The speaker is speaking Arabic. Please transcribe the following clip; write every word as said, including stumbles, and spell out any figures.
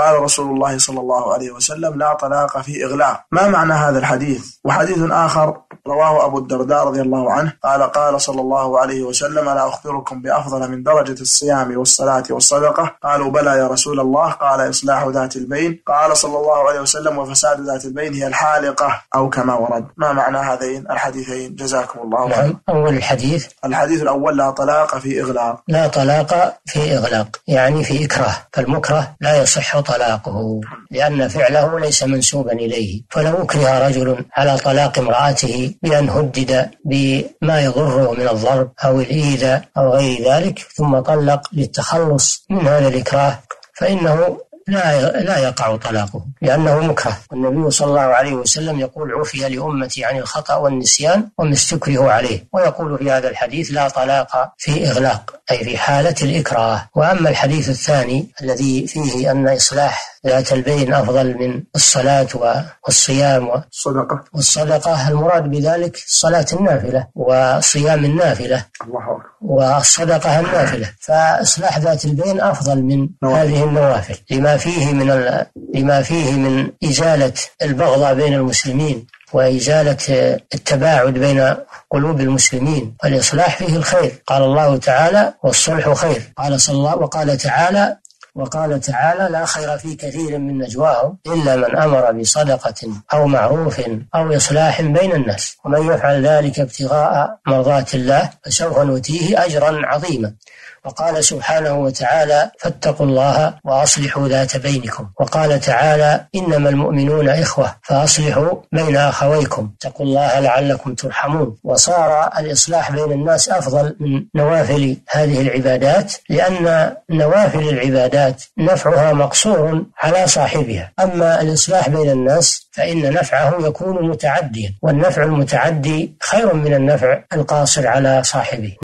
قال رسول الله صلى الله عليه وسلم: لا طلاق في إغلاق. ما معنى هذا الحديث؟ وحديث آخر رواه أبو الدرداء رضي الله عنه قال: قال صلى الله عليه وسلم: لا أخبركم بأفضل من درجة الصيام والصلاة والصدقة؟ قالوا: بلى يا رسول الله. قال: إصلاح ذات البين. قال صلى الله عليه وسلم: وفساد ذات البين هي الحالقة، أو كما ورد. ما معنى هذين الحديثين جزاكم الله خيرا؟ أول الحديث الحديث الأول: لا طلاق في إغلاق. لا طلاق في إغلاق يعني في إكراه، فالمكره لا يصح طلاقه لأن فعله ليس منسوبا إليه. فلو أكره رجل على طلاق امرأته بأن هدد بما يضره من الضرب أو الإيذاء أو غير ذلك ثم طلق للتخلص من هذا الإكراه فإنه لا لا يقع طلاقه لأنه مكره. والنبي صلى الله عليه وسلم يقول: عفي لأمتي عن الخطأ والنسيان وما استكره عليه. ويقول في هذا الحديث: لا طلاق في إغلاق، أي في حالة الإكراه. وأما الحديث الثاني الذي فيه أن إصلاح ذات البين أفضل من الصلاة والصيام والصدقة والصدقة المراد بذلك صلاة النافلة وصيام النافلة والصدقة النافلة، فإصلاح ذات البين أفضل من هذه النوافل لما فيه من لما فيه من إزالة البغضة بين المسلمين وإزالة التباعد بين قلوب المسلمين، والإصلاح فيه الخير. قال الله تعالى: والصلح خير. قال صلى الله وقال تعالى وقال تعالى: لا خير في كثير من نجواهم إلا من أمر بصدقة أو معروف أو إصلاح بين الناس ومن يفعل ذلك ابتغاء مرضات الله فسوف نؤتيه أجرا عظيما. وقال سبحانه وتعالى: فاتقوا الله وأصلحوا ذات بينكم. وقال تعالى: إنما المؤمنون إخوة فأصلحوا بين أخويكم اتقوا الله لعلكم ترحمون. وصار الإصلاح بين الناس أفضل من نوافل هذه العبادات، لأن نوافل العبادات نفعها مقصور على صاحبها، أما الإصلاح بين الناس فإن نفعه يكون متعديا، والنفع المتعدي خير من النفع القاصر على صاحبه.